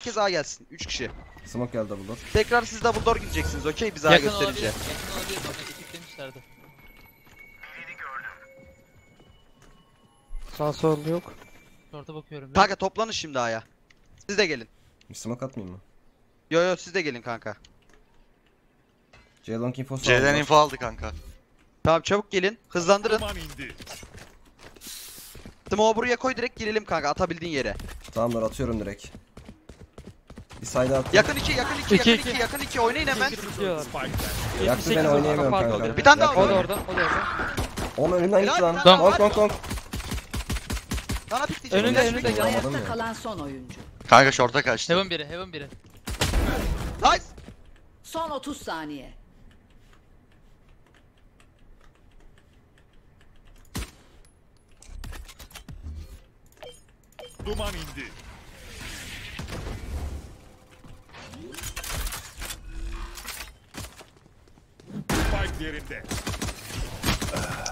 Bir kez A gelsin. 3 kişi. Smoke geldi double door. Tekrar siz double door gideceksiniz. Okey, biz A gösterince. Yakın olabilir. Bak ekiplemişlerdi. Sağ sol yok. Orta bakıyorum. Kanka toplanın şimdi A'ya. Siz de gelin. Bir smoke atmayayım mı? Yo yo, siz de gelin kanka. C'den info aldı kanka. Tamam, çabuk gelin. Hızlandırın. Smoke'u buraya koy, direkt girelim kanka, atabildiğin yere. Tamamdır, atıyorum direkt. Bir side attım. Yakın 2, yakın 2, yakın 2, yakın 2, oynayın hemen. Yaktı beni, oynayamıyorum kanka. Bir tane daha var. O da orada, o da orada. Onun önünden git lan. Donk donk donk. Önünde, önünde. Ayakta kalan son oyuncu. Kanka şorta kaçtı. Heaven biri, heaven biri. Nice. Son 30 saniye. Duman indi. Spike yerinde.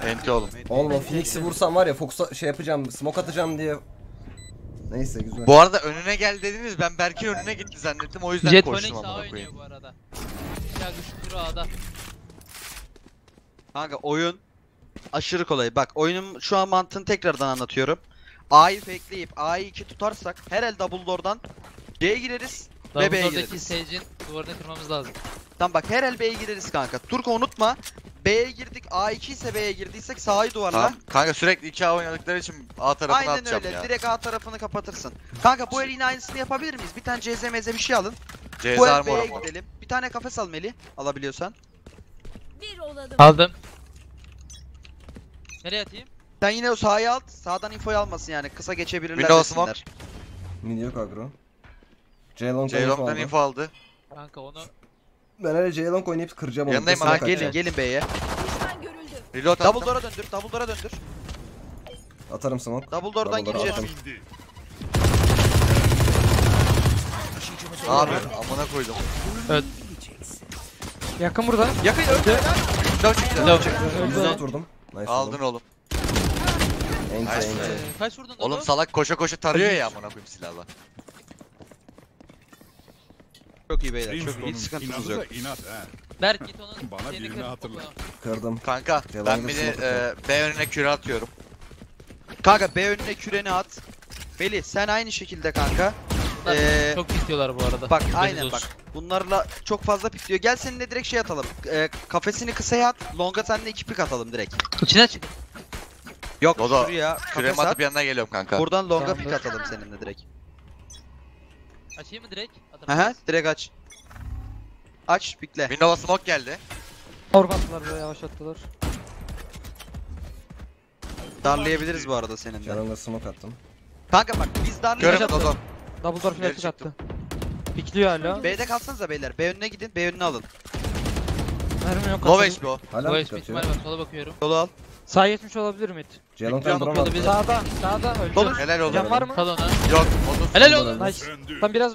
Enti oğlum. Oğlum Phoenix'i vursam var ya, Fox'a şey yapacağım, smoke atacağım diye. Neyse güzel. Bu arada önüne gel dediniz, ben Berk'in önüne gitti zannettim, o yüzden koştum ama bakayım. Bu arada. Ya güçlü A'da. Kanka oyun aşırı kolay. Bak oyunun şu an mantığını tekrardan anlatıyorum. A'yı fakeleyip A'yı 2 tutarsak her el double door'dan B'ye gireriz ve B'ye gireriz. Double Sage'in duvarını kırmamız lazım. Tamam bak, her el B'ye gireriz kanka. Turku unutma. B'ye girdik, A2 ise B'ye girdiysek sahayı duvarla. Tamam. Kanka sürekli 2A oynadıkları için A tarafını aynen atacağım öyle. Ya. Aynen öyle, direkt A tarafını kapatırsın. Kanka bu el yine aynısını yapabilir miyiz? Bir tane CZ MZ bir şey alın. CZ bu el B'ye gidelim. Bir tane kafes al Melih, alabiliyorsan. Aldım. Nereye atayım? Sen yine o sahayı al, sağdan infoyu almasın yani, kısa geçebilirler desinler. Mid yok agro. J-Long'dan info aldı. Kanka onu... Ben hele J-Long oynayıp kıracağım onu. Yanındayım ha, gelin gelin B'ye. Double door'a döndür, double door'a döndür. Atarım smoke. Double door'dan gireceğiz. Abi amına koydum. Evet. Yakın burada. Yakın öldü. Low çıktı. Aldın oğlum. Kaç vurdun? Oğlum salak koşa koşa tarıyor ya amına koyayım silahla. Çok iyi beyler, çok iyi, hiç sıkıntımız yok. Berk git onun bana birini hatırla. Kırdım. Kanka ben beni B önüne küre atıyorum. Kanka B önüne küreni at. Melih sen aynı şekilde kanka. Çok pikliyorlar bu arada. Bak aynen bak. Bunlarla çok fazla pikliyor. Gel seninle direkt şey atalım. Kafesini kısaya at. Longa seninle 2 pik atalım direkt. İçine çık. Yok şuraya. Küremi atıp yanına geliyorum kanka. Buradan longa pik atalım seninle direkt. Açayım mı direkt? Aha, direkt aç. Aç, pikle. Windows smoke geldi. Orbatlar böyle yavaşlattılar. Darlayabiliriz bu arada seninle. Yanına smoke attım. Kanka bak biz darlayacağız. Double door flash attı. Pikliyor hala. B'de kalsanıza beyler. B önüne gidin, B önüne alın. Mermi yok. Low HP o. Low HP ihtimal var. Sola bakıyorum. Sola al. Sağa geçmiş olabilir mi? Sağda, sağda öldü. Helal oldu. Can var mı? Yok. Helal oldu. Tam biraz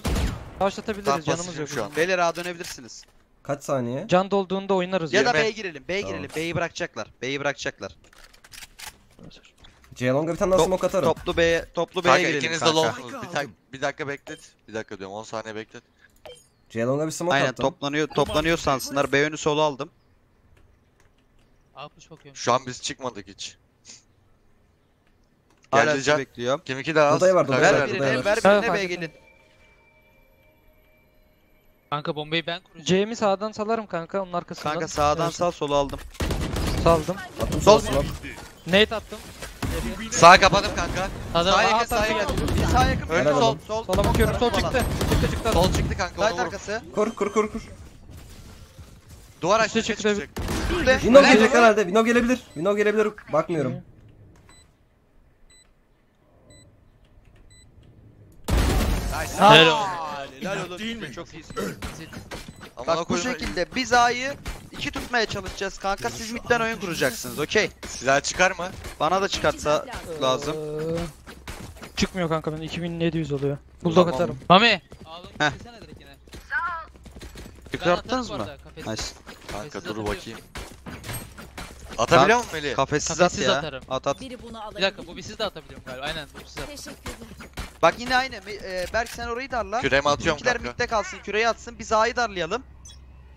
başlatabiliriz, canımız yok şu an. Beyler A dönebilirsiniz. Kaç saniye? Can dolduğunda oynarız. Ya da B'ye girelim, B'ye girelim. B'yi bırakacaklar, B'yi bırakacaklar. C'long'a bir tane daha smoke atarım. Toplu B'ye, toplu B'ye girelim. İkiniz de long'sunuz. Bir dakika beklet. Bir dakika diyorum, 10 saniye beklet. C'long'a bir smoke attım. Aynen toplanıyor sansınlar. B önü solu aldım. Şu an biz çıkmadık hiç. Geldi bekliyorum. Kim iki daha az? Odaya var, ver birine B'ye gelin. Kanka bombayı ben kuracağım. C'mi sağdan salarım kanka, onun arkasından. Kanka sağdan sal, solu aldım. Saldım. Attım sol. Nade attım. Sağa kapadım kanka. Sağa yakın, sağa yakın. Sağa yakın, önü sol. Sola bakıyorum, sol çıktı. Sol çıktı kanka, onun arkası. Kur. Duvar açtı, çıkacak. Vino gelecek herhalde. Vino gelebilir. Vino gelebilir. Bakmıyorum. Helal olur. Değil mi? Çok iyisin. Bak bu şekilde biz A'yı 2 tutmaya çalışacağız kanka. Siz midden oyun kuracaksınız. Okey. Silah çıkar mı? Bana da çıkartsa lazım. Çıkmıyor kanka. Ben 2700 oluyor. Bulldog atarım. Mami. Heh. Çıkarttınız mı? Nice. Kanka dur bakayım. Atabiliyor musun Melih? Kafessiz at ya. Atarım. At. Bir dakika, bu bir siz de atabiliyorum galiba. Aynen bu siz at. Teşekkürler. Bak yine aynı. Berk sen orayı darla. Küreme atıyorum. İkiler midde kalsın. Küreyi atsın. Biz A'yı darlayalım.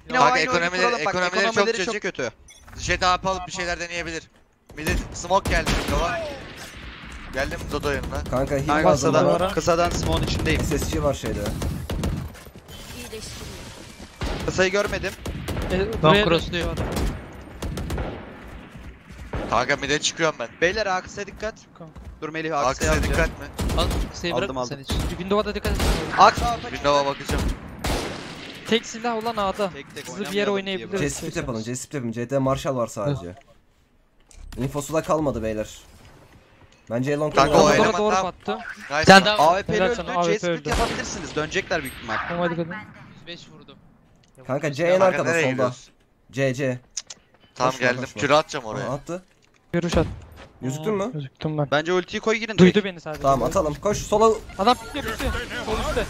Yine bak, ekonomileri çok kötü. Jet AP alıp bir şeyler deneyebilir. Midir smoke geldi. Geldim Dodo yanına. Kanka hiç fazla. Kısadan smoke'un içindeyim. Sesçi var şeyde. Kısayı görmedim. Tam crossluyor. Kanka mid'e çıkıyorum ben. Beyler Aksa'ya dikkat. Dur Melih Aksa'ya dikkat mi? Aldım. Windows'a dikkat et. Aksa Windows'a bakacağım. Tek silah olan A'da. Hızlı bir yer oynayabiliriz. Cespit yapalım, cespit yapalım. CT Marshall var sadece. Infosu da kalmadı beyler. Bence Elon kanka doğru battı. Sen AWP'li öldü. Cespit yapabilirsiniz. Dönecekler büyük ihtimal. Tamam hadi kadın. 105 vurdum. Kanka C en arkada solda. C C. Tam geldim. Küre atacağım oraya. Attı. Görüş at. Gözüktün mü? Gözüktüm ben. Bence ultiyi koy girin. Duydu beni sadece. Tamam atalım. Koş sola. Adam pikliyor bizi. Sol üstte.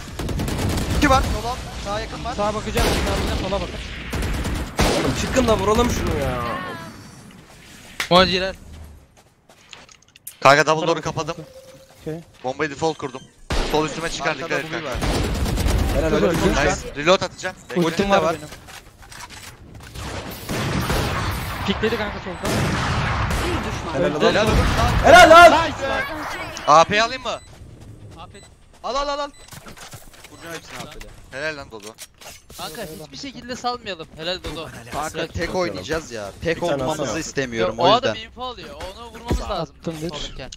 İki var. Sola. Sağa yakın var. Sağa bakacağım. Sola bakın. Oğlum çıkın da vuralım şunu ya. Muhaciler. Kanka double door'u kapadım. Okay. Bombayı default kurdum. Sol üstüme çıkar dikkat et kanka. Helal öldü. Nice. Reload atacağım. Ultim de var. Pikledi kanka solda. Helal olsun. Helal lan. AP'yi alayım mı? AP. Al. Vuracağım hepsini AP'yle. Helal lan Dodo. Kanka hiçbir şekilde salmayalım. Helal Dodo. Kanka tek oynayacağız ya. Tek olmamızı istemiyorum o yüzden. O adam info alıyor. Onu vurmamız lazım.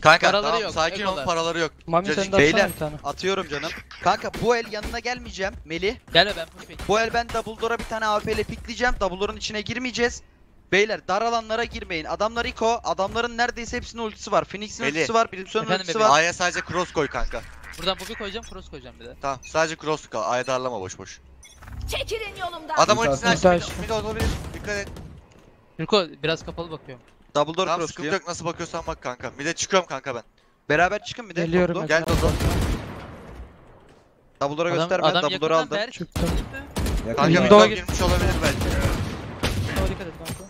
Kanka tamam sakin ol, paraları yok. Beyler atıyorum canım. Kanka bu el yanına gelmeyeceğim Melih. Gel ben push pick. Bu el ben double door'a bir tane AP'yle pikleyeceğim. Double door'un içine girmeyeceğiz. Beyler dar alanlara girmeyin. Adamlar iko, adamların neredeyse hepsinin ultisi var. Phoenix'in ultisi var, Brimstone'un ultisi var. A'ya sadece cross koy kanka. Buradan bobi koyacağım, cross koyacağım bir de. Tamam, sadece cross koy. A'ya darlama boş. Çekilin yolumdan. Adam ultisini açtı. Bir de olabilir. Dikkat et. Yurko biraz kapalı bakıyorum. Double door cross koy. Nasıl bakıyorsan bak kanka. Bir de çıkıyorum kanka ben. Beraber çıkın bir de. Geliyorum. Gel Dodo. Double door'a gösterme. Double door'u aldım. Kanka bir daha girmiş olabilir belki. Dikkat et kanka.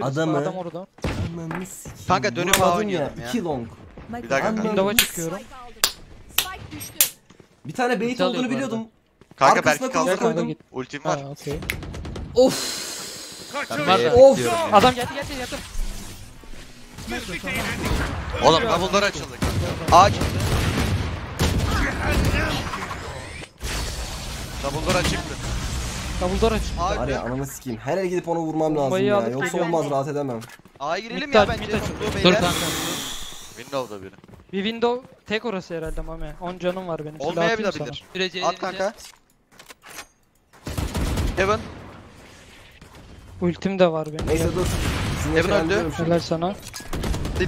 Adam orada. Kanka dönüp vurdum ya. 2 long. Bir dakika. Windows'a çıkıyorum. Spike düştü. Bir tane bait olduğunu biliyordum. Kanka belki kaldı. Ultim var. Okay. Of. Of. Adam geldi yattım. Oğlum bunlar açıldı. Ağaç. Bunlar açıktı. Davullar açık. Var ya ananı sikeyim. Her el gidip onu vurmam lazım ya. Yoksa olmaz, rahat edemem. A'ya girelim ya bence. Dur kanka. Windows'da biri. Bir window tek orası herhalde mame. 10 canım var benim. Olmayabilir. At kanka. Evan. Ultim de var benim. Neyse dur. Evan öldü. Helal sana.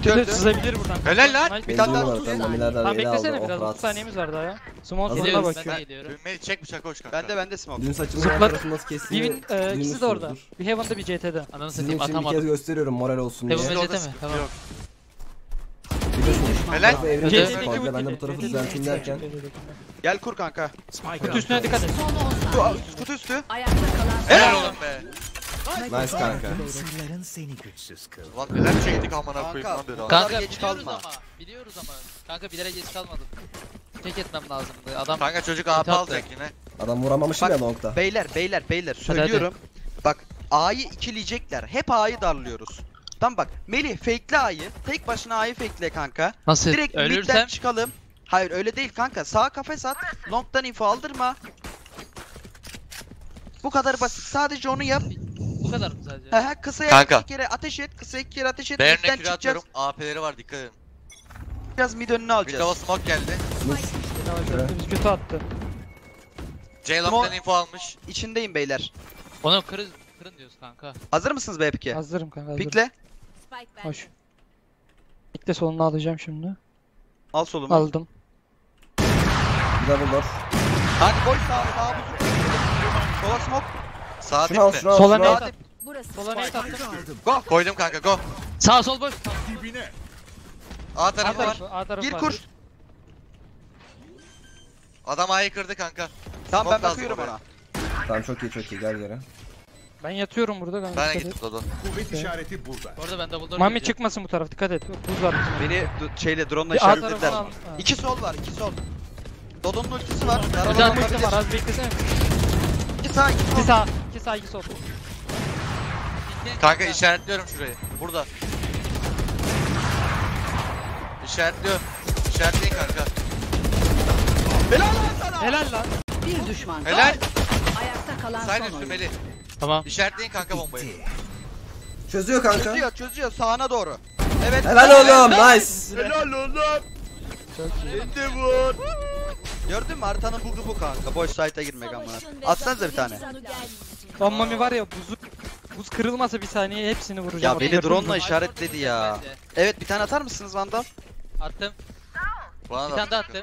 Döndü. Sızabilir buradan. Helal lan. Bir tane daha tut. Tamam beklesene biraz. 30 saniyemiz var daha ya. Smoke sonuna bakıyorum. Beni çek bıçak hoş kanka. Bende smoke. Dün saçımın arasını nasıl kestim? İkisi de orada. Bir Heaven'da bir CT'de. Ananı satayım atamadım. Bir kez gösteriyorum moral olsun diye. Heaven'da CT mi? Tamam. Helal. Ben de bu tarafı düzelteyim derken. Gel kur kanka. Kutu üstüne dikkat et. Kutu üstü. Helal oğlum be. Nice kanka. Sırların seni güçsüz kıl. Ulan neler çektik aman akoyim lan beri. Kanka geç kalma. Biliyoruz ama. Kanka bilerek geç kalmadım. Tek etmem lazımdı. Adam kanka çocuk AP alacak yine. Adam vuramamış ya long'da. Beyler söylüyorum. Hadi. Bak A'yı ikileyecekler. Hep A'yı darlıyoruz. Tamam bak Melih fake'le A'yı. Tek başına A'yı fake'le kanka. Nasıl? Direkt mid'den çıkalım. Hayır öyle değil kanka. Sağa kafes at. Long'dan info aldırma. Bu kadar basit. Sadece onu yap. Kısaya iki kere ateş et, midden çıkacağız. AP'leri var dikkat edin. Biraz mid önünü alacağız. Windows'a smoke geldi. Kötü attı. J-Lock'tan info almış. İçindeyim beyler. Onu kırın diyoruz kanka. Hazır mısınız be Epic'e? Hazırım kanka. Pikle. Hoş. Pikle solunu alacağım şimdi. Al solumu. Aldım. Double door. Hadi koy sağa bu. Sola smoke. Sağa dipte. Sola nade attım. Sola nade attım. Go. Koydum kanka go. Sağ sol boş. Dibine. A tarafı var. Gir kur. Adam A'yı kırdı kanka. Tamam ben bakıyorum ona. Tamam çok iyi gel yere. Ben yatıyorum burada kanka. Ben gittim Dodo. Kuvvet işareti burada. Orada ben double door. Mami çıkmasın bu taraf, dikkat et. Buz var. Beni şeyle drone'la işaretlediler. İki sol var, iki sol. Dodo'nun ultisi var. Karavan var, az beklesene. İki sağ, iki sağ, iki sağ, iki sol. Kanka işaretliyorum şurayı. Burada. İşaretliyorum. İşaretleyin kanka. Helal lan sana. Helal lan. Bir düşman. Helal. Ayakta kalan son oyun. Sayın üstümeli. Tamam. İşaretleyin kanka bombayı. Çözüyor kanka. Çözüyor, çözüyor. Sağına doğru. Evet. Helal oğlum. Nice. Helal oğlum. Şimdi vur. Gördün mü Artan'ın bugu bu kanka. Boş site'a girmek amına. Atsanıza bir tane. Tam Mami var ya, buz kırılmasa bir saniye hepsini vuracağım. Ya beni drone'la işaretledi ya. Evet bir tane atar mısınız Vandal? Attım. Bana bir tane de attım.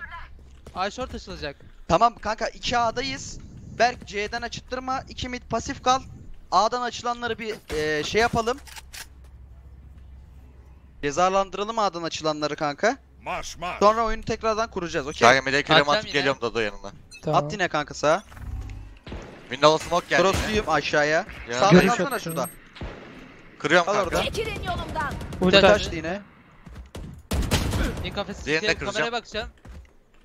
A short açılacak. Tamam kanka 2 A'dayız. Berk C'den açıttırma. 2 mid pasif kal. A'dan açılanları bir şey yapalım. Cezalandıralım A'dan açılanları kanka. Marş marş. Sonra oyunu tekrardan kuracağız. Okey. Kanka melekle mantık geliyorum Dodo yanına. Tamam. At yine kanka sağa. Window'a smoke geldi. Cross'luyum aşağıya. Sağdan atsana şurada. Kırıyorum al kanka. Çekilin yolumdan. Ulti açtı yine. İlk kafesi sikeyim, kameraya bakacağım.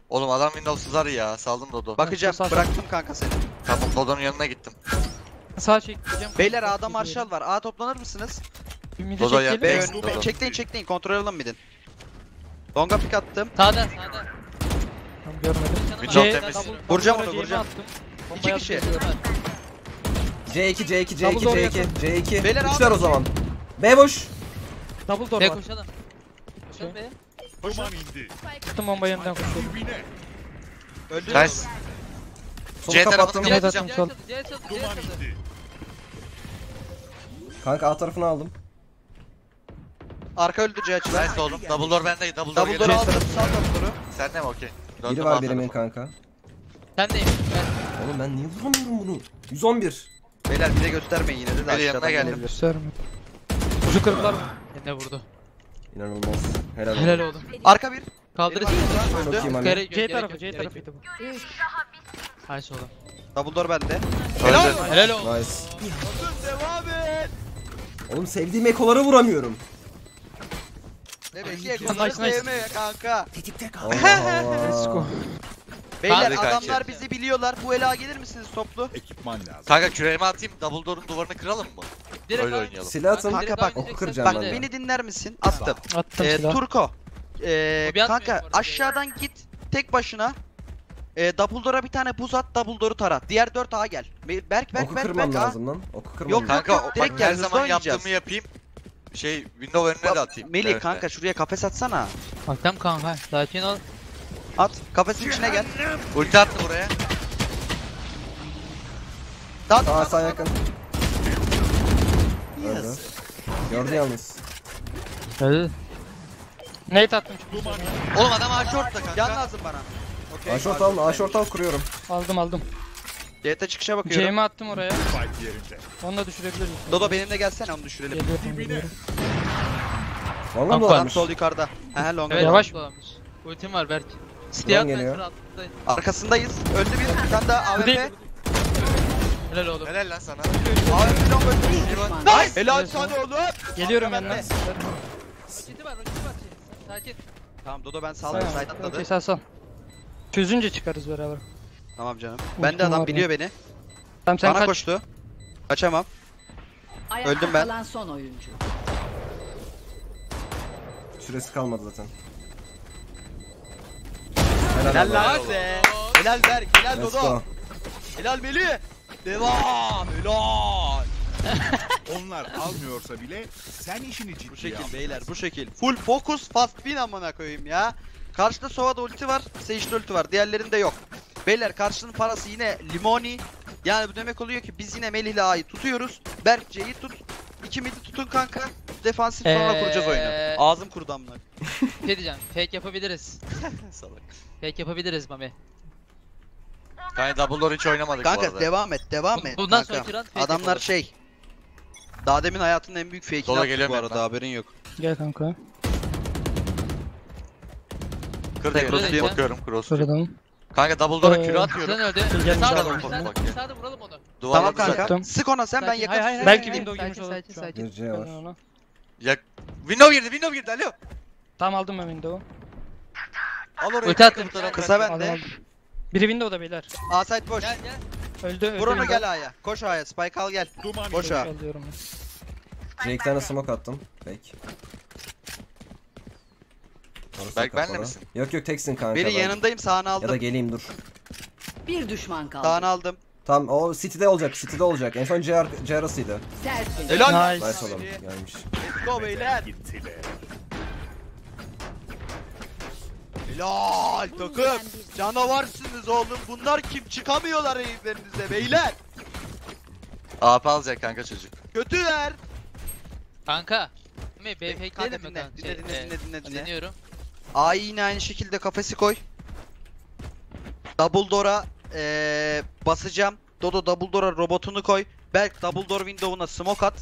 Oğlum adam Windows'lar ya, saldım Dodo. Bakacağım, bıraktım kanka seni. Tamam Dodo'nun yanına gittim. Sağa çekeceğim. Beyler A'da Marshall var, A'ya toplanır mısınız? Dodo ya, B önünü. Çekleyin çekleyin, kontrol alalım midin. Longa pick attım. Sağdan sağdan. Tam görmedim. Window temiz. Vuracağım onu, vuracağım. İki kişi. C2. Beyler A'da o zaman. B boş. Double door var. B koşalım. Koşalım B'ye. Boşam indi. Tuttum bombayı yandan koşuyorum. Öldü. C tarafını atacağım. Kanka A tarafını aldım. Arka öldü C açılar. Nice oğlum. Double door bende. Double door aldım. Sağ tarafını. Sen de mi okey? Biri var birimin kanka. Sen deyim. Oğlum ben niye vuramıyorum bunu? 111. Beyler bize göstermeyin yine de. Biri yanına geldim. Göstermeyin. Ucu kırdılar mı? Ne vurdu? İnanılmaz. Helal oldu. Arka bir. Kaldırıcı. C tarafı, C tarafıydı bu. Hay sola. Double door bende. Helal oldu. Nice. Devam et. Oğlum sevdiğim ekolara vuramıyorum. Ne belki ekoları sevmeye kanka. Tetikte kal. Let's go. Beyler adamlar bizi biliyorlar. Bu ela gelir misiniz toplu? Ekipman lazım. Kanka küreğimi atayım. Double door'un duvarını kıralım mı? Direkt öyle oynayalım. Silah atın. Kanka bak kıracağım. Bak beni dinler misin? Attım. Turko. Kanka aşağıdan git tek başına. Double door'a bir tane buz at. Double door'u tara. Diğer 4A gel. Berk. Oku kırmam lazım lan. Oku kırmam. Yok kanka direkt gel. Her zaman yaptığımı yapayım. Şey window önüne de atayım. Melih kanka şuraya kafes atsana. Attım kanka. Sakin ol. At. Kafesin içine gel. Ulti attı buraya. Daha sağ yakın. Yes. Gördü yalnız. Hadi. Nate attım çünkü. Oğlum adam A short'ta kanka. Yan lazım bana. Okay. A short aldım. A short al kuruyorum. Aldım. C'ye çıkışa bakıyorum. C'yi attım oraya. Onu da düşürebiliriz. Dodo benimle gelsene, onu düşürelim. Vallahi bu adam sol yukarıda. Long. Evet, yavaş. Ultim var Berk. Stiyat geliyor. Arkasındayız. Öldü bir tane daha AWP. Helal oğlum. Helal lan sana. AWP long öldü. Nice. Helal sana oğlum. Geliyorum yanına. Roketi var. Sakin. Tamam Dodo ben sağlıyorum. Side atladı. Sen sal. Çözünce çıkarız beraber. Tamam canım. Ben de adam biliyor beni. Tamam sen kaç. Bana koştu. Kaçamam. Öldüm ben. Kalan son oyuncu. Süresi kalmadı zaten. Helal lan be. Helal Berk, helal Dodo. Helal Melih. Devam, helal. Onlar almıyorsa bile sen işini ciddiye al. Bu şekil beyler, bu şekil. Full focus, fast win amına koyayım ya. Karşıda Sova'da ulti var, Sage'de ulti var. Diğerlerinde yok. Beyler karşının parası yine Limoni. Yani bu demek oluyor ki biz yine Melih'le A'yı tutuyoruz. Berk C'yi tut. 2 midi tutun kanka. Defansif sonra kuracağız oyunu. Ağzım kurudu amına. Ne diyeceğim? Fake yapabiliriz. Salak. Fake yapabiliriz Mami. Kanka double door hiç oynamadık kanka, bu arada. Devam et. Bundan sonra adamlar şey. Daha demin hayatının en büyük fake'ini attık bu arada ben. Haberin yok. Gel kanka. Kırdım. Cross'u bakıyorum. Kanka double door'a kürü atıyorum. Sen öldü. Sağda vuralım onu. Tamam kanka. Sık ona sen, ben yakın. Belki window girmiş olur. Sakin sakin. Window girdi alo. Tam aldım ben window'u. Al orayı. Öte attım. Kısa bende. Biri window'da beyler. A site boş. Gel gel. Öldü. Vur onu, gel A'ya. Koş A'ya. Spike al gel. Koş A. Bir tane smoke attım. Peki. Berk benle misin? Yok yok, teksin kanka. Biri yanındayım, sağını aldım. Ya da geleyim dur. Bir düşman kaldı. Sağını aldım. Tam o city'de olacak. En son CR'sıydı. Helal. Nice oğlum, gelmiş. Let's go beyler. Helal takım. Canavarsınız oğlum. Bunlar kim? Çıkamıyorlar evlerinize beyler. AP alacak kanka çocuk. Kötüler. Kanka. Dinle. A'yı yine aynı şekilde kafesi koy. Double door'a basacağım. Dodo double door'a robotunu koy. Berk double door window'una smoke at.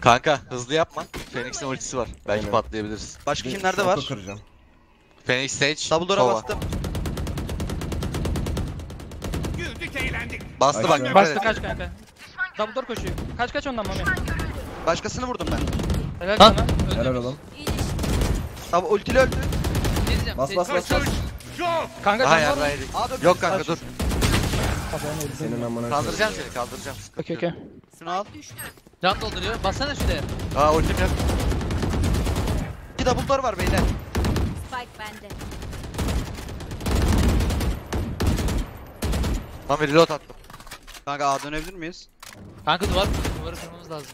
Kanka hızlı yapma. Phoenix'in ultisi var. Belki aynen patlayabiliriz. Başka kimlerde var? Phoenix, Sage, double door'a bastım. Güldük, eğlendik. Bastı bak. Bastı, kaç kanka. Double door koşuyor. Kaç ondan mami. Başkasını vurdum ben. Helal sana. Helal oğlum. Abi ultili öldü. Bas. Kanka canım var. Yok kanka dur. Kaldıracağım seni. Okey. Şunu al. Can dolduruyor. Bassana şuraya. Aa ultim yok. İki double door var beyler. Spike bende. Tamam, reload attım. Kanka A dönebilir miyiz? Kanka duvarı kırmamız lazım.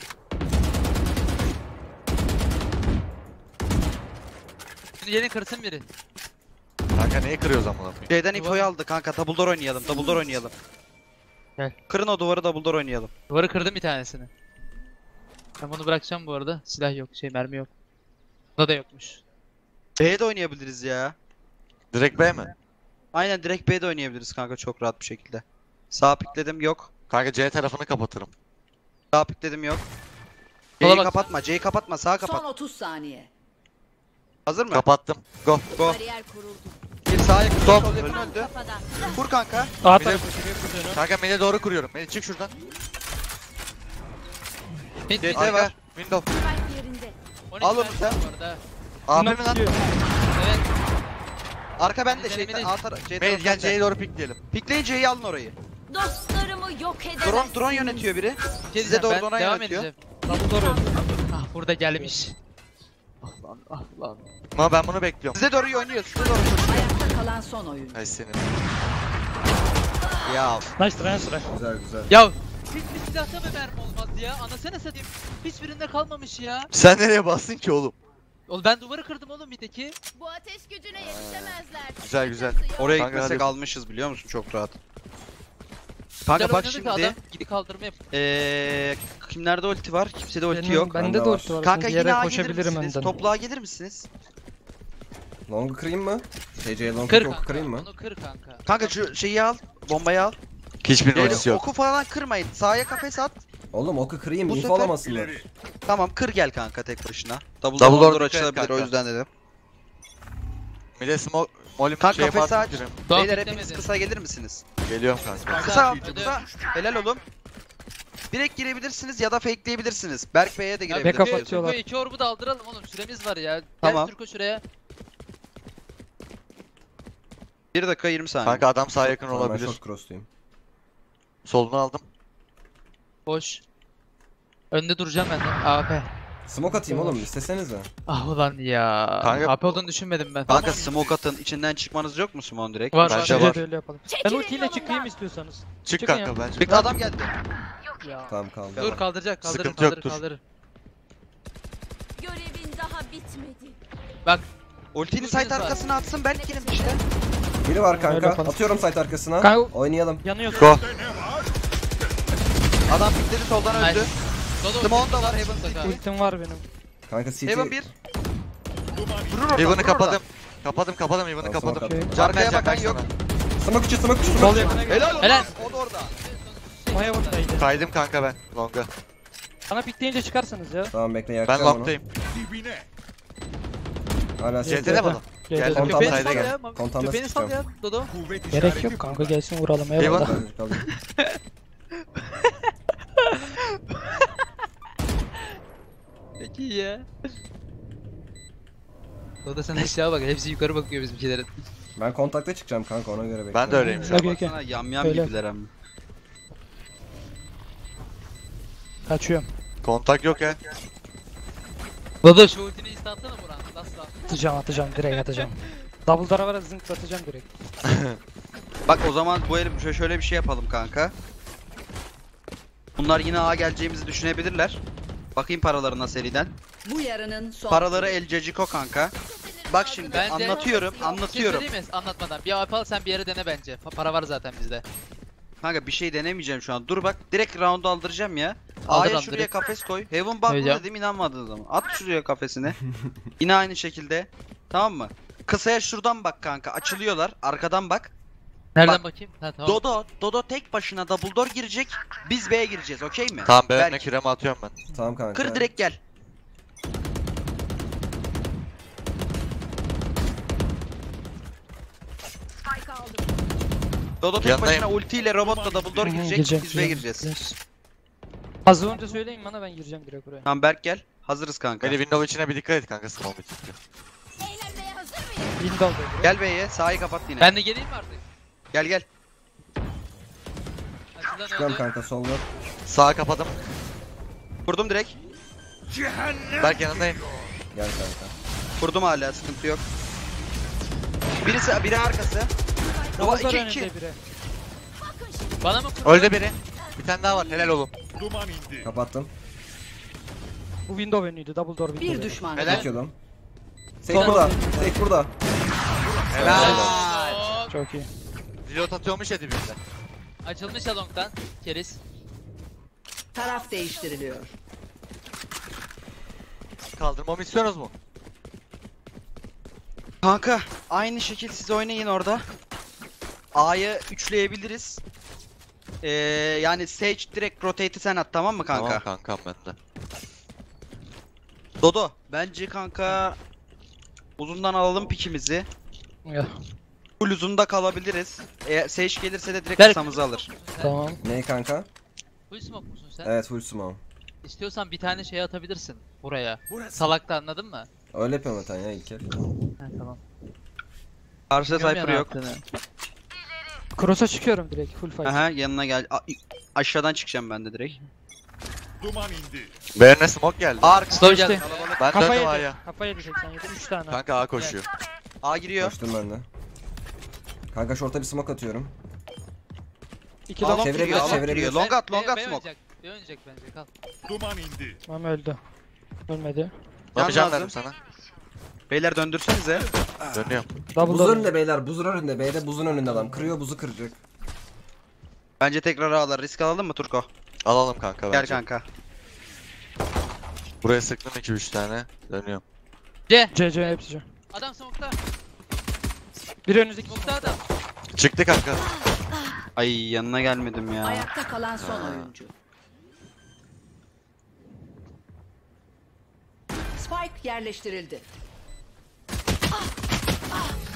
Yeni kırsın biri. Kanka neyi kırıyoruz amına koyayım? Şeyden infoyu aldı kanka. Double door oynayalım. Gel. Kırın o duvarı, double door oynayalım. Duvarı kırdım bir tanesini. Ben bunu bırakacağım bu arada. Silah yok, mermi yok. Bunda da yokmuş. B'ye de oynayabiliriz ya. Direkt B mi? Aynen, direkt B'de oynayabiliriz kanka çok rahat bir şekilde. Sağ pikledim, yok. Kanka C tarafını kapatırım. Sağ pikledim, yok. C'yi kapatma, sağa kapat. Son 30 saniye. Hazır mı? Kapattım. Go. Bir sağa yakın, sol yakın öldü. Kur kanka. Kanka mide doğru kuruyorum. Mide çık şuradan. Window var. Window. Al onu sen. Abi mi lan? Evet. Arka bende şeyden. Mide gel, C'ye doğru pikleyelim. Pikleyin C'yi, alın orayı. Dostlarımı yok edemezsin. Drone yönetiyor biri. Size doğru donan yönetiyor. Ah, burada gelmiş. Ah lan. Ama ben bunu bekliyorum. Size doğru oynuyor. Ayakta kalan son oyun. Ay senin. Ya. Nice try. Güzel. Ya. Hiçbir silahta mı mermi olmaz ya? Anasını satayım. Hiçbirinde kalmamış ya. Sen nereye bastın ki oğlum? Oğlum ben duvarı kırdım oğlum bir teki. Bu ateş gücüne yetişemezler. Güzel. Oraya kanka gitmesek almışız, biliyor musun? Çok rahat. Kanka bak şimdi adam gidi kaldırma yap. Kimlerde ulti var? Kimsede ulti yok. Bende de ulti var. Kanka yine koşabilirim önden. Topluğa gelir misiniz? Long'u kırayım mı? Long'u kırayım mı? Onu kır kanka. Kanka şu şeyi al, bombayı al. Hiçbir ultisi yok. Oku falan kırmayın. Sağa kafes at. Oğlum oku kırayım, info alamasınlar. Tamam kır gel kanka tek başına. Double door açılabilir, o yüzden dedim. Miles Molim kanka şey kafesi aç. Beyler hepiniz kısa gelir misiniz? Geliyorum kanka. Kısa. Helal oğlum. Direkt girebilirsiniz ya da fakeleyebilirsiniz. Berk Bey'e de girebilirsiniz. Bek kapatıyorlar. İki orbu da aldıralım oğlum, süremiz var ya. Tamam. Gel Türko şuraya. 1 dakika 20 saniye. Kanka adam sağa yakın olabilir. Ben short cross'tayım. Solunu aldım. Boş. Önde duracağım ben de. AP. Smoke atayım oğlum, istesenize. Ah ulan ya. Kanka, AP olduğunu düşünmedim ben. Kanka smoke atın, içinden çıkmanız yok mu smoke direkt? Var. Öyle yapalım. Ben ultiyle çıkayım istiyorsanız. Çık kanka, bence. Bir adam geldi. Ya. Tamam kaldı. Dur kaldırır. Görevin daha bitmedi. Bak. Ultini site arkasına atsın, ben gelim işte. Biri var kanka. Atıyorum site arkasına. Kanka. Oynayalım. Yanıyor. Go. Adam pikleri soldan öldü. Simon da var, Heaven'da kanka. Ultim var benim. Kanka CT. Heaven 1. Heaven'ı kapadım. Heaven'ı kapadım. Arkaya bakan yok. Smoke içi. Helal. O da orada. Kaydım kanka ben. Longa. Bana pikleyince çıkarsanız ya. Tamam bekle, yakacağım onu. Ben long'tayım. CT'de mi adam? Gel kontan sayda gel. Kontan da sıkacağım. Gerek yok kanka, gelsin vuralım eyvallah. Peki ya. Dodo sen de şeye bak, hepsi yukarı bakıyor bizimkilerin. Ben kontakta çıkacağım kanka, ona göre bekliyorum. Ben de öyleyim şu an. Baksana yamyam gibiler hem. Kaçıyorum. Kontak yok ya. Dodo şu ultini istatsana Burak. Atacağım direkt atacağım. Double dara zınklatacağım direkt. Bak o zaman bu herif şöyle bir şey yapalım kanka. Bunlar yine A geleceğimizi düşünebilirler. Bakayım paralarına seriden. Bu yarının son paraları elceciko kanka. Bak şimdi bence, anlatıyorum. Anlatmadan bir yapalım, sen bir yere dene bence. Para var zaten bizde. Kanka bir şey denemeyeceğim şu an. Dur bak direkt round'u aldıracağım ya. A'ya şuraya direkt kafes koy. Heaven bak burada dedim, inanmadığın zaman. At şuraya kafesini. Yine aynı şekilde. Tamam mı? Kısaya şuradan bak kanka. Açılıyorlar. Arkadan bak. Nereden bak. Bakayım? Ha, tamam. Dodo tek başına double door girecek. Biz B'ye gireceğiz. Okey mi? Tamam B'ye ne kireme atıyorum ben. Tamam kanka. Kır direkt gel. Dodo tek başına ultiyle robotla double door girecek. Biz B'ye gireceğiz. Hazır önce söyleyin bana, ben gireceğim direkt oraya. Tamam Berk gel. Hazırız kanka. Beni window içine bir dikkat et kanka, small bir çıktı. Window B'ye. Gel B'ye, sağı kapat yine. Ben de geleyim mi artık? Gel gel. Çıkalım kanka solda. Sağa kapadım. Vurdum direkt. Berk yanındayım. Gel kanka. Vurdum hala, sıkıntı yok. Biri arkası. Ola 2-2. Bana mı kurdu? Öldü biri. Bir tane daha var, helal oğlum. Duman indi. Kapattım. Bu window önüydü, double door window. Bir düşman. Helal. Çekiyordum. Tek burada. Helal. Çok iyi. Reload atıyormuş ya dibimizden. Açılmış along'dan. Keriz. Taraf değiştiriliyor. Kaldırmamı istiyorsunuz mu? Kanka aynı şekil siz oynayın orada. A'yı üçleyebiliriz. Yani Sage direkt rotate'i sen at, tamam mı kanka? Tamam kankam, bende. Dodo bence kanka uzundan alalım pikimizi. Ya. Full uzunda kalabiliriz. Sage gelirse de direkt kısamızı alır. Tamam. Ney kanka? Full smoke musun sen? Evet full smoke. İstiyorsan bir tane şey atabilirsin buraya. Salakta, anladın mı? Öyle yapıyorum zaten ya İlker. He tamam. Karşıda Cypher yok. Cross'a çıkıyorum direkt full fight. Aha yanına gel. Aşağıdan çıkacağım ben de direkt. Duman indi. Berne smoke geldi. Arkası geldi. Ben döndüm A'ya. Kafa yedecek sen, 3 tane. Kanka A koşuyor. Evet. A giriyor. Koştum ben de. Kanka short'a bir smoke atıyorum. 2 dalak çevirebiliyor. Long at smoke. Dönecek bence, kal. Duman indi. Tamam öldü. Ölmedi. Yapacağım dedim sana. Beyler döndürsenize. Dönüyorum. Buzun önünde beyler, buzun önünde. B'de buzun önünde adam. Kırıyor, buzu kıracak. Bence tekrar ağlar. Risk alalım mı Turko? Alalım kanka bence. Gel kanka. Buraya sıktım 2-3 tane. Dönüyorum. C hepsi C. Adam smoke'ta. Bir önünüzdeki smoke'ta adam. Çıktı kanka. Ay yanına gelmedim ya. Ayakta kalan son oyuncu. Spike yerleştirildi.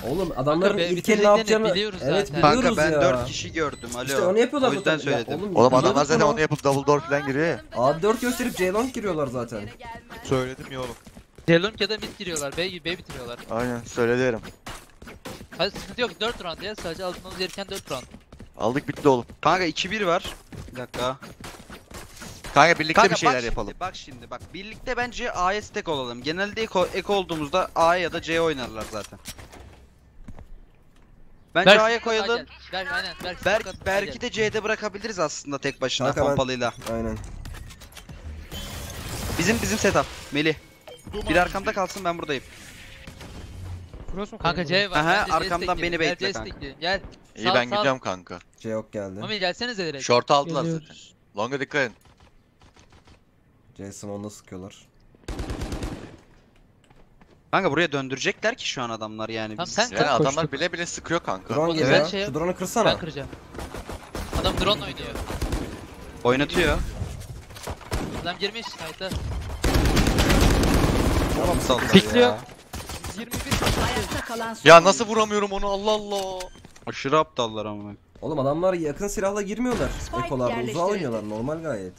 Oğlum adamların ilkeli ne yapacağını biliyoruz zaten. Kanka ben ya. 4 kişi gördüm. Alo. İşte onu yapıyorlar. O yüzden söyledim. Ya, oğlum adamlar zaten onu yapıp double door falan giriyor. A4 gösterip Ceylon giriyorlar zaten. Söyledim ya oğlum. Ceylon ya da mid giriyorlar. B bitiriyorlar. Aynen söyledim. Hadi sıkıntı yok, 4 round ya, sadece aldığımız yerken 4 round. Aldık bitti oğlum. Kanka 2-1 var. Bir dakika. Kanka birlikte kanka, bir şeyler yapalım. Bak şimdi birlikte bence A'ya stack olalım. Genelde ek olduğumuzda A'ya ya da C'ye oynarlar zaten. Bence A'ya koyalım. Berk'i de C'de bırakabiliriz aslında tek başına pompalıyla. Aynen. Bizim setup Melih. Bir arkamda kalsın, ben buradayım. Kanka C var. Aha, arkamdan beni bekle kanka. Gel. İyi ben gidiyorum kanka. C yok geldi. Mami gelsenize direkt. Short'a aldılar zaten. Longa dikkat edin. C'sini onda sıkıyorlar. Kanka buraya döndürecekler ki şu an adamlar yani. Tamam, sen yani adamlar koştuk. Bile sıkıyor kanka. Drone geliyor. Evet, şu drone'u kırsana. Ben kıracağım. Adam drone oynuyor. Oynatıyor. Adam girmiş. Hayda. Tamam saldı. Pikliyor. 21 Ya nasıl vuramıyorum onu, Allah Allah. Aşırı aptallar ama. Oğlum adamlar yakın silahla girmiyorlar. Ekolar uzağa oynuyorlar normal gayet.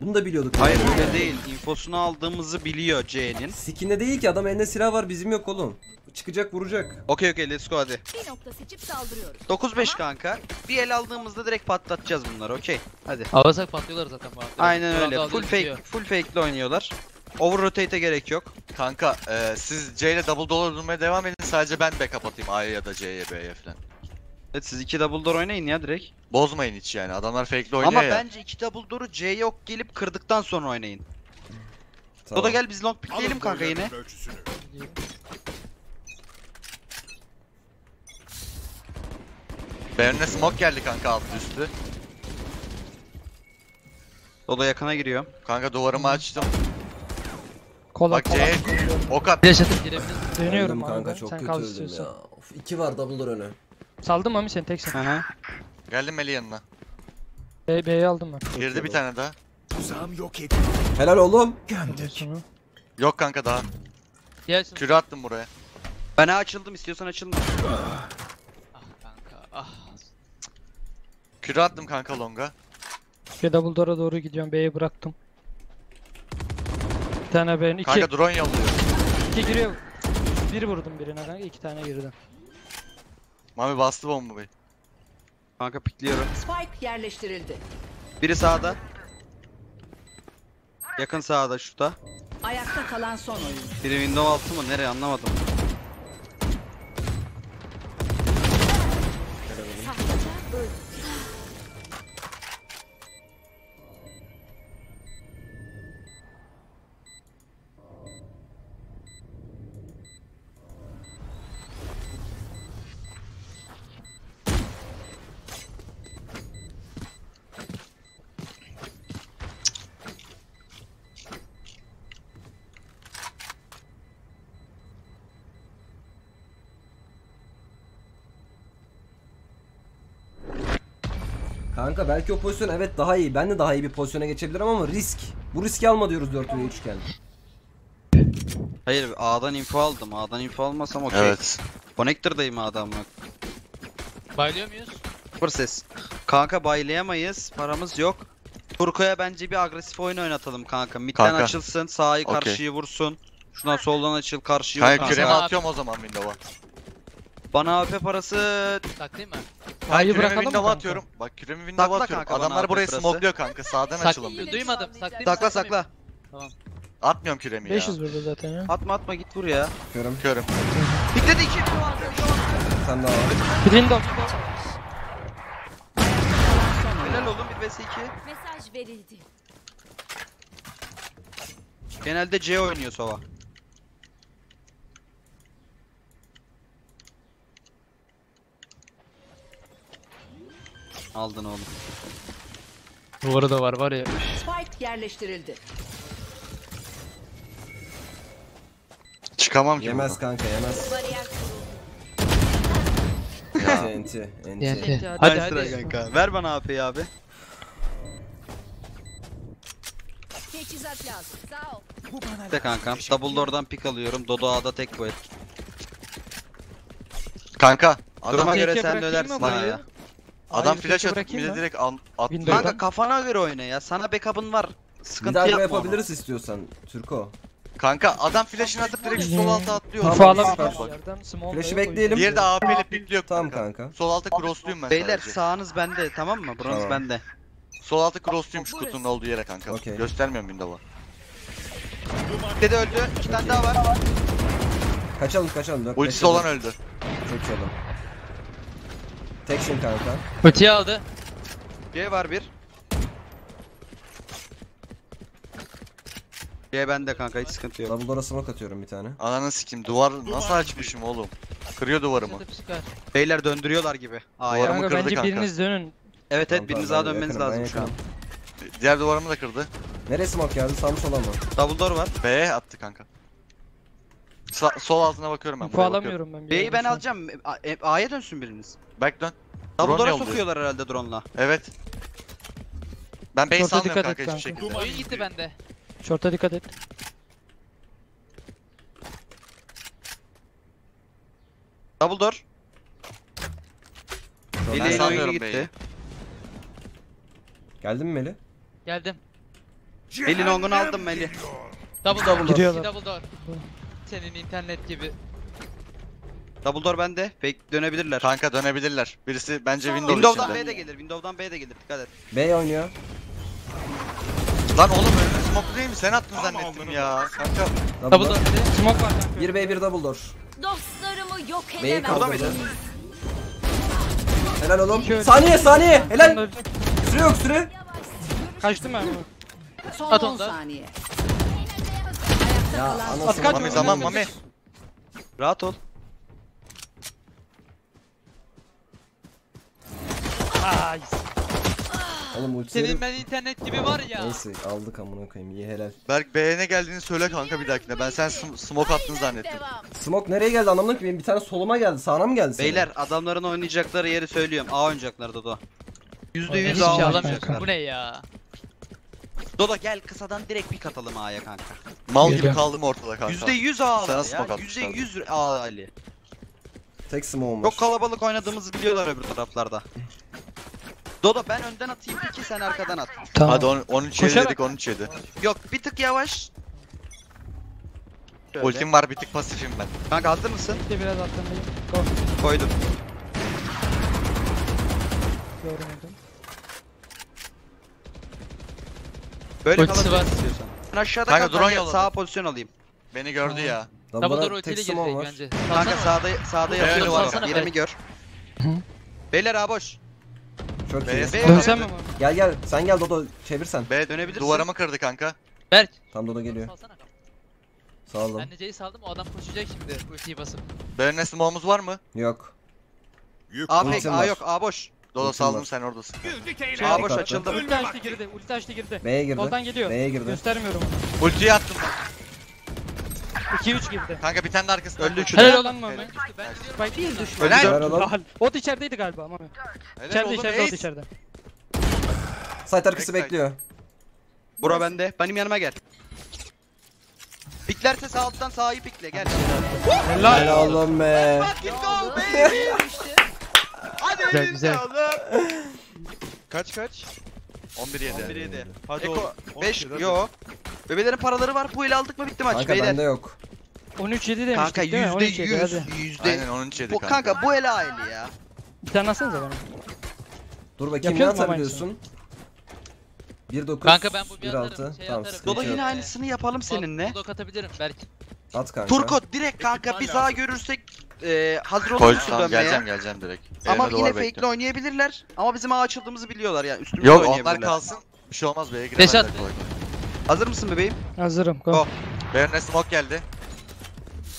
Bunu da biliyorduk. Hayır öyle değil. İnfosunu aldığımızı biliyor C'nin. Sikinde değil ki adam, eline silah var, bizim yok oğlum. Çıkacak vuracak. Okey okey let's go hadi. 9-5 kanka. Bir el aldığımızda direkt patlatacağız bunları, okey. Hadi. Alırsak patlıyorlar zaten. Aynen öyle. Full fake, full fake'le oynuyorlar. Over rotate'e gerek yok. Kanka siz C ile double door durmaya devam edin. Sadece ben backup atayım A'ya ya da C'ye B'ye falan. Evet siz 2 double door oynayın ya direkt. Bozmayın hiç yani, adamlar fake'le oynuyor. Ama ya bence 2 double door'u C'ye yok gelip kırdıktan sonra oynayın. Tamam. O da gel biz long pickleyelim kanka yine. B'ye smoke geldi kanka alt üstü. O da yakına giriyor. Kanka duvarımı açtım. Kola, bak C'ye ok at. Dönüyorum kanka, çok kötü öldüm ya. Of, 2 var double door öne. Saldım mami sen teksin. Geldim Melih yanına. B'yi aldım ben. Girdi bir tane daha. Uzağım yok et. Helal oğlum. Gömdük. Yok kanka daha. Kürü attım buraya. Ben açıldım, istiyorsan açıldım. Ah kanka ah. Kürü attım kanka longa. Şu double door'a doğru gidiyorum, B'yi bıraktım. Bir tane B'nin iki. Kanka drone yolluyor. 2 giriyor. Bir vurdum birine kanka, 2 tane girdim. Mami bastı bomba beni. Kanka pikliyorum. Spike yerleştirildi. Biri sağda. Yakın sağda şurada. Ayakta kalan son oyun. Biri window altı mı nereye anlamadım. Kanka belki o pozisyon evet daha iyi. Ben de daha iyi bir pozisyona geçebilirim ama risk. Bu riski alma diyoruz 4-3'ken. Hayır A'dan info aldım. A'dan info almasam okey. Evet. Connector'dayım A'dan bak. Baylıyor muyuz? Sıfır ses. Kanka baylayamayız. Paramız yok. Turko'ya bence bir agresif oyun oynatalım kanka. Midden açılsın. Sağı karşıyı vursun. Şundan soldan açıl karşıyı vursun. Hayır küreme atıyorum o zaman window'a. Bana AP parası... Taklayayım mı? Hayır bırakalım mı kanka? Atıyorum. Bak küremi window'a atıyorum. Adamlar burayı smokluyor kanka. Sağdan açalım. Duymadım. Sakla sakla. Tamam. Atmıyorum küremi ya. 500 burada zaten ya. Atma atma git vur ya. Körüm. Körüm. Dikkat et 2. Sen daha var. Window. Helal oğlum 1 vs 2. Mesaj verildi. Genelde C oynuyor Sova. Aldın oğlum. Duvara da var var ya. Spike yerleştirildi. Çıkamam ki. Yemez buradan kanka yemez. Ya. Enti, enti. Enti. Hadi hadi kanka. Ver bana AP'yi abi. Teçhizat lazım. Sağ ol. İşte kankam. Double door'dan pick alıyorum. Dodo A'da tek bu et. Kanka. Adama göre sen dönersin bana ya. Adam flash atıp bile direkt attı. Kanka kafana göre oyna ya. Sana backup'ın var. Sıkıntı yapma. Bir daha yapabiliriz onu istiyorsan Türko. Kanka adam flash'ını atıp direkt sol alta atlıyor. Flash'ı bekleyelim. Diğeri de AP ile pikliyor. Tamam kanka. Sol alta crossluyum ben. Beyler sadece sağınız bende tamam mı? Buranız tamam bende. Sol alta crossluyum şu kutunun olduğu yere kanka. Okay. Göstermiyorum window'a. Dede öldü. 2 tane daha var. Kaçalım kaçalım. Ultisi olan öldü. Kaçalım. Tekstin kanka. Ötüye aldı. G var bir. G bende kanka hiç sıkıntı yok. Double'lara smoke atıyorum bir tane. Ananı sikim duvar nasıl açmışım oğlum. Kırıyor duvarımı. Beyler döndürüyorlar gibi. Duvarımı kanka, kırdı bence kanka. Bence biriniz dönün. Evet evet biriniz daha dönmeniz yakınım, lazım şu an. Diğer duvarımı da kırdı. Nereye smoke geldi? Sağ mı sola mı? Double door var. B attı kanka. Sol altına bakıyorum ben. Alamıyorum ben. B'yi ben alacağım. A'ya dönsün biriniz. Back dön. Double'lara sokuyorlar herhalde drone'la. Evet. Ben B'yi salmıyorum kanka hiçbir şekilde. Oyun gitti bende. Short'a dikkat et. Double door. Ben sanmıyorum B'yi. Geldin mi Meli? Geldim. Meli longunu aldım Meli. Double door. Senin internet gibi. Double door bende. Pek dönebilirler. Kanka dönebilirler. Birisi bence Windows içinde. Windows'dan B de gelir. Dikkat et. B oynuyor. Lan oğlum öyle smoke değil mi? Sen attın zannettim ya. Kanka. Double door. Smoke var. 1v1 double door. Dostlarımı yok edemem. B'yi kaldırdı. Helal oğlum. Saniye. Helal. Süre yok süre. Kaçtım ben. Son 10 saniye. Ya anasını Mami zaman Mami. Rahat ol. Ay. Oğlum, senin ben internet gibi var ya. Neyse aldık amına koyayım. İyi helal. Berk B'ye geldiğini söyle kanka bir dakika. Ben sen smoke attın zannettim. Smoke nereye geldi anlamadım ki. Benim bir tane soluma geldi. Sağına mı geldi? Beyler sana? Adamların oynayacakları yeri söylüyorum. A oynayacaklar Dodo. %100 A oynayacaklar. Bu ne ya? Dodo gel kısadan direkt bir katalım A'ya kanka. Mal gibi kaldım ortada kanka. %100 A Ali ya. %100 A Ali. Tek smoke olmuş. Çok kalabalık oynadığımızı biliyorlar öbür taraflarda. Dodo ben önden atayım, iki sen arkadan at. Tamam. Hadi 13 dedik, 13 yedi. Yok bir tık yavaş. Şöyle. Ultim var, bir tık pasifim ben. Kanka hazır mısın? İşte biraz atlamayayım. Koydum. Görmedim. Böyle kalabilirsin istiyorsan. Ben aşağıda kanka drone yol sağa pozisyon alayım. Beni gördü ya. Double door ultiyle gelecek bence. Kanka sağda yapıyorum var. Yerimi gör. Beyler ha boş. Çok iyi. Dönsen mi? Gel sen gel Dodo çevirsen. B dönebilirsin. Duvarımı kırdı kanka. Berk. Tam Dodo geliyor. Sağ ol. Ben de C'yi saldım o adam koşacak şimdi ultiyi basıp. B'ne smoke'umuz var mı? Yok. A yok A boş. Dodo saldım sen oradasın. A boş açıldı. Ulti açtı girdi. B'ye girdi. Soldan geliyor. B'ye girdi. Göstermiyorum. Ultiyi attım ben. 2-3 girdi. Kanka bir tane de arkasında öldü 3'ü. Helal olan mı Ömer? Ben değil düştü. Helal. Ot içerideydi galiba ama. İçeride. Site arkası bekliyor. Bura bende. Benim yanıma gel. Piklerse sağ alttan sağı pikle gel. Helal oğlum be. Hadi güzel. Kaç? 11-7. Hadi Eko 5 yo. Bebelerin paraları var. Bu el aldık mı bitti maç kanka, beyler. Kanka bende yok. 13-7 demiştik kanka, değil mi? Kanka %100. Aynen 13-7 kanka. Bu el aile ya. Bir tane atsanıza bana. Dur bakayım ne atabiliyorsun? 1-9, 1-6. Tamam. Dodo yine aynısını yapalım seninle. Dodo katabilirim belki. At kanka. Turkot direkt kanka biz A görürsek hazır oluruz dönmeye. Geleceğim direkt. Ama yine fake'le oynayabilirler. Ama bizim A açıldığımızı biliyorlar yani. Üstümüzde oynayabilirler. Yok onlar kalsın. Bir şey olmaz B'ye giremezler. Hazır mısın bebeğim? Hazırım. Go. B'ye smoke geldi.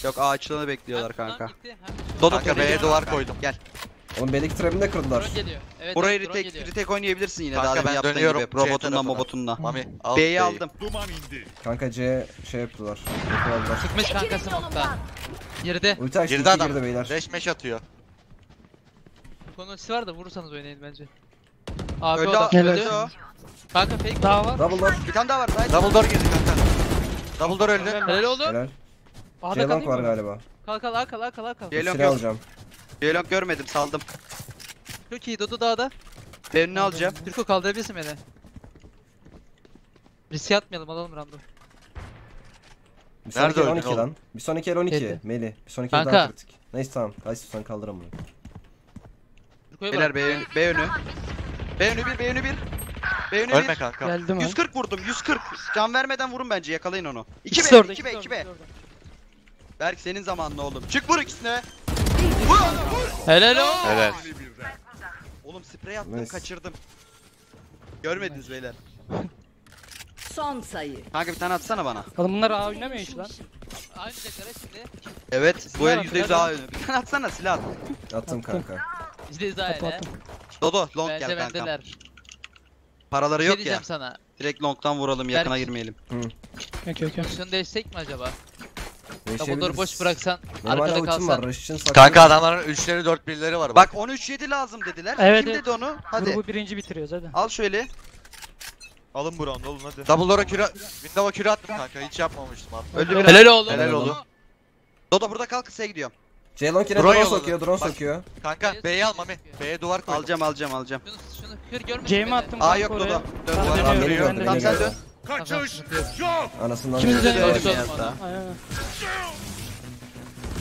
Yok A açılanı bekliyorlar kanka. Dodo kanka B'ye duvar koydum. Gel. Onun B'deki trap'ini de kırdılar. Evet, burayı retake oynayabilirsin yine kanka, daha ben yaptığın gibi. Robotunla. B'yi aldım. Kanka C şey yaptılar. Çıkmış kanka smoke'tan. Girdi adam. Girdi beyler. 5-5 atıyor. Konusu var da vurursanız oynayın bence. Abi öldü o. Kanka fake daha var. Double door. Bir tane daha var. Double door girdi kanka. Double door öldü. Helal oldu. C'lank var galiba. Kalk. C'lank alacağım. C'lank görmedim saldım. Çok iyi Dodo dağda. Ben ne alacağım? Türko kaldırabilirsin beni. Riske atmayalım alalım random. Bir sonraki el 12 lan. Bir sonraki el 12 Meli. Bir sonraki el daha kritik. Neyse tamam. Sen kaldıramıyorum. Beyler B önü bir. Ölme kanka. 140 vurdum 140. Can vermeden vurun bence yakalayın onu. 2B. Berk senin zamanın oğlum. Çık vur ikisine. Vur. Helal. Oğlum sprey attım nice. Kaçırdım. Görmediniz beyler. Son sayı. Kanka bir tane atsana bana. Oğlum bunlar A oynamıyor hiç lan. Aynı dekara şimdi. Evet bu el %100 A oynuyor. Bir tane atsana silah at. Attım kanka. %100 A ele. Dodo long gel kanka. Paraları yok ya. Sana. Direkt long'tan vuralım, yakına girmeyelim. Okay. Şunu değişsek mi acaba? Double boş bıraksan, arkada kalsan. Kanka adamların 3'leri 4-1'leri var. Bak 13-7 lazım dediler. Evet, kim dedi onu? Hadi. Bu birinci bitiriyoruz hadi. Al şöyle. Alın buranı oğlum hadi. Double'lara küre attım kanka. Hiç yapmamıştım. Helal oldu. Dodo burada kalk, kısaya gidiyorum. Ceylon kire drone sokuyor, drone sokuyor. Kanka B'ye al Mami. B'ye duvar koy. Alacağım. Şunu kör görmedim. C'mi attım. A yok burada. Dön. Tam sen dön. Kaçış yok. Anasından. Kimse dönmedi hatta.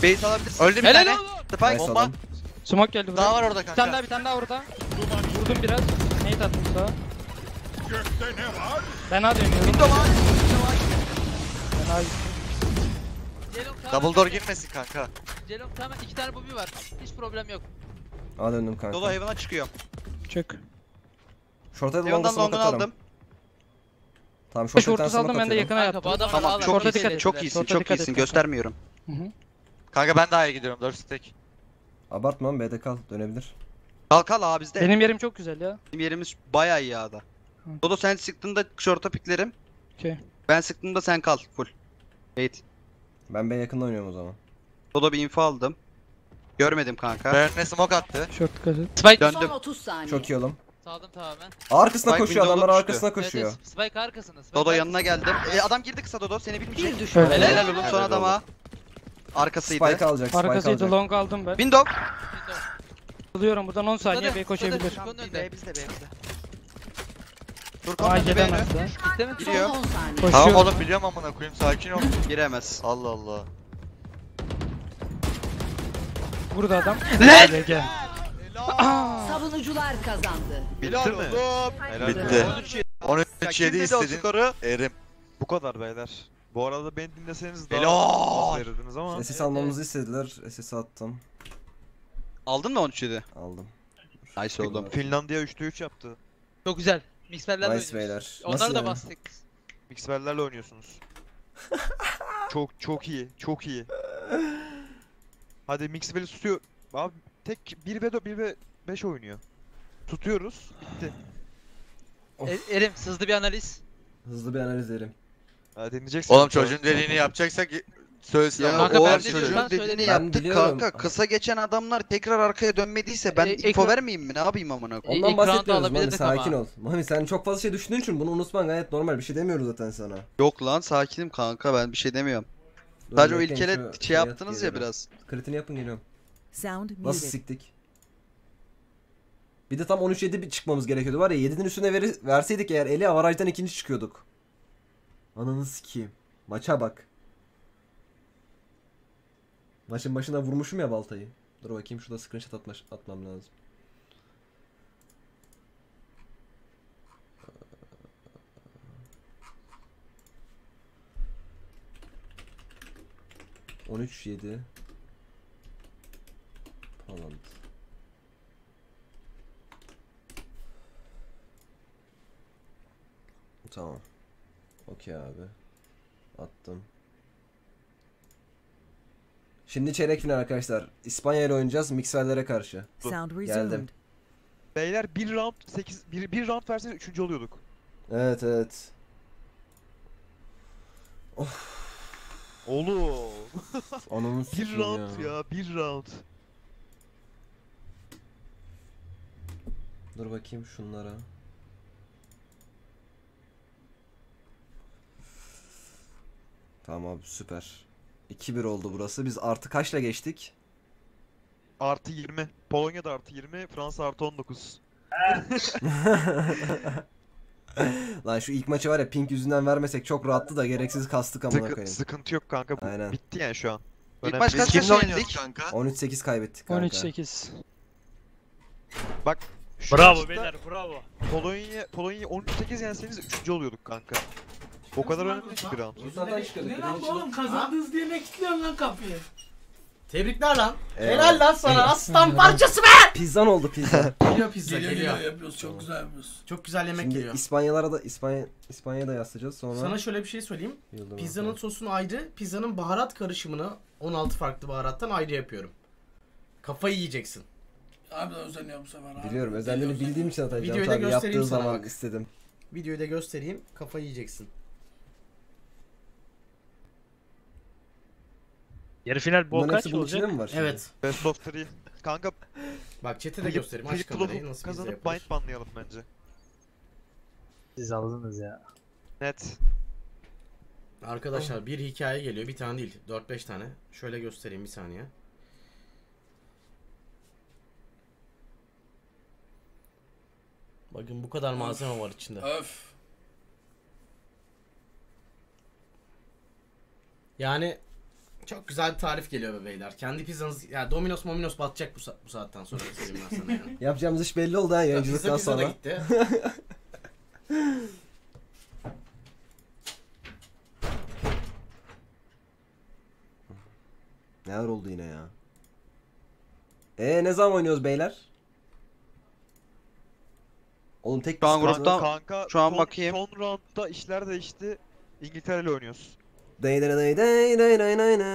Base alabilirsin. Öldü bir tane. Spike bomba. Smoke geldi buraya. Daha var orada kanka. Bir tane daha orada. Vurdum biraz. Nade attım sağa. Gökte ne var? Ben A dönüyorum. Ben A. Double door girmesin kanka. Celok tamam, 2 tane bubi var. Hiç problem yok. A döndüm kanka. Dolu hayvana çıkıyorum. Çık. Şorta longa smoke atarım. Tamam, şorta saldım, ben de yakına yattım. Tamam, çok iyisin, çok iyisin. Göstermiyorum. Hı. Kanka ben de A'ya gidiyorum, 4 stack. Abartma, B'de kal, dönebilir. Kal A bizde. Benim yerim çok güzel ya. Benim yerimiz bayağı iyi A'da. Dodo sen sıktığında şorta piklerim. Okey. Ben sıktığımda sen kal full. Wait. Ben B'ye yakında oynuyorum o zaman. Dodo bir info aldım. Görmedim kanka. Bern'e smoke attı. Şort kaçtı. Spike döndüm. Çok iyi oğlum. Saldım tamamen. Arkasına Spike koşuyor adamlar, arkasına koşuyor. Evet, Spike arkasında. Spike Dodo arkasında. Yanına geldim. Adam girdi kısa Dodo. Seni bilmeyecek. Helal oğlum son adama. Arkasıydı. Spike alacak. Arkasıydı, long aldım ben. Window. Alıyorum buradan 10 saniye B'ye koşabilir. B'ye bizde. Turkan giremez. Giriyor. Tamam oğlum biliyorum amına koyayım, sakin ol. Giremez. Allah Allah. Burada adam. Ne? Gel. Savunucular kazandı. Bitti mi? Bitti. 13-7 istediğin Erim. Bu kadar beyler. Bu arada beni dinleseniz daha verirdiniz ama. SS almamızı istediler. SS attım. Aldın mı 13-7? Aldım. Nice oldum. Finlandiya 3'te 3 yaptı. Çok güzel. Mixperlerle nice oynuyoruz. Onları da bastık. Mixperlerle oynuyorsunuz. çok iyi. Hadi Mixper'i tutuyor. Abi tek 1v5 oynuyor. Tutuyoruz. Bitti. Erim hızlı bir analiz. Erim. Hadi deneyeceksin. Oğlum çocuğun deliğini yapacaksak söylesin. Ya o çocuğun deliğini yaptık kanka. Kısa geçen adamlar tekrar arkaya dönmediyse ben info vermeyeyim mi? Ne yapayım amına koyayım? Ondan bahsetmiyoruz Mami, sakin ol. Mami sen çok fazla şey düşündüğün için bunu unutman gayet normal. Bir şey demiyoruz zaten sana. Yok lan sakinim kanka, ben bir şey demiyorum. Sadece o ilkele şey yaptınız ya biraz. Kritini yapın, geliyorum. Nasıl siktik? Bir de tam 13-7 çıkmamız gerekiyordu var ya, 7'nin üstüne verseydik eğer eli avarajdan ikinci çıkıyorduk. Ananı sikeyim. Maça bak. Maçın başına vurmuşum ya baltayı. Dur bakayım, şurada screenshot atmam lazım. Tamam. Tamam. Okey abi. Attım. Şimdi çeyrek final arkadaşlar. İspanya ile oynayacağız Mixer'lere karşı. Geldim. Beyler bir round verseniz 3. oluyorduk. Evet. Of. Oğlum. Ananı sikeyim. Bir round. Dur bakayım şunlara. Tamam abi, süper. 2-1 oldu burası. Biz artı kaçla geçtik? Artı 20. Polonya'da artı 20. Fransa artı 19. Lan şu ilk maçı var ya, pink yüzünden vermesek çok rahattı da gereksiz kastık amına koyayım. Sıkıntı yok kanka. Aynen. Bitti yani şu an. İlk maç kaç oynadık kanka? 13-8 kaybettik kanka. 13-8. Bak. Bravo beyler, bravo. Polonya 13-8 yenseniz 3. oluyorduk kanka. O kadar önemli ki bir round. Ne lan oğlum, kazandınız diye ne kilitliyorsun lan kapıyı? Tebrikler lan. Helal lan sana, aslan parçası be! Pizzan oldu pizza. Geliyor pizza. Yapıyoruz, çok güzel yapıyoruz. Çok güzel yemek şimdi geliyor. İspanyalara da İspanya'da yaslayacağız sonra. Sana şöyle bir şey söyleyeyim. Pizzanın sosunu ayrı, pizzanın baharat karışımını 16 farklı baharattan ayrı yapıyorum. Kafayı yiyeceksin. Abi daha özeniyorum bu sefer. Biliyorum, özelliğini bildiğim için atacağım. Videoyu da göstereyim sana bak. Videoyu da göstereyim, kafayı yiyeceksin. Yarı final bol kaç olacak? Evet. Best of 3. Kanka bak chat'e de göstereyim. Aç kamerayı, nasıl kazanıp bind banlayalım bence. Siz aldınız ya. Net. Arkadaşlar bir hikaye geliyor. Bir tane değil. 4-5 tane. Şöyle göstereyim bir saniye. Bakın bu kadar malzeme var içinde. Öf. Yani çok güzel bir tarif geliyor beyler. Kendi pizzanız, ya Domino's Mominos batacak bu saatten sonra söyleyeyim ben sana yani. Yapacağımız iş belli oldu ha yayıncılıktan ya sonra. Gitti. Neler oldu yine ya? Ne zaman oynuyoruz beyler? Oğlum tek şu an gruptan kanka, şu an son, bakayım. Son roundda işler değişti. İngiltere ile oynuyoruz. Day day day day day day day.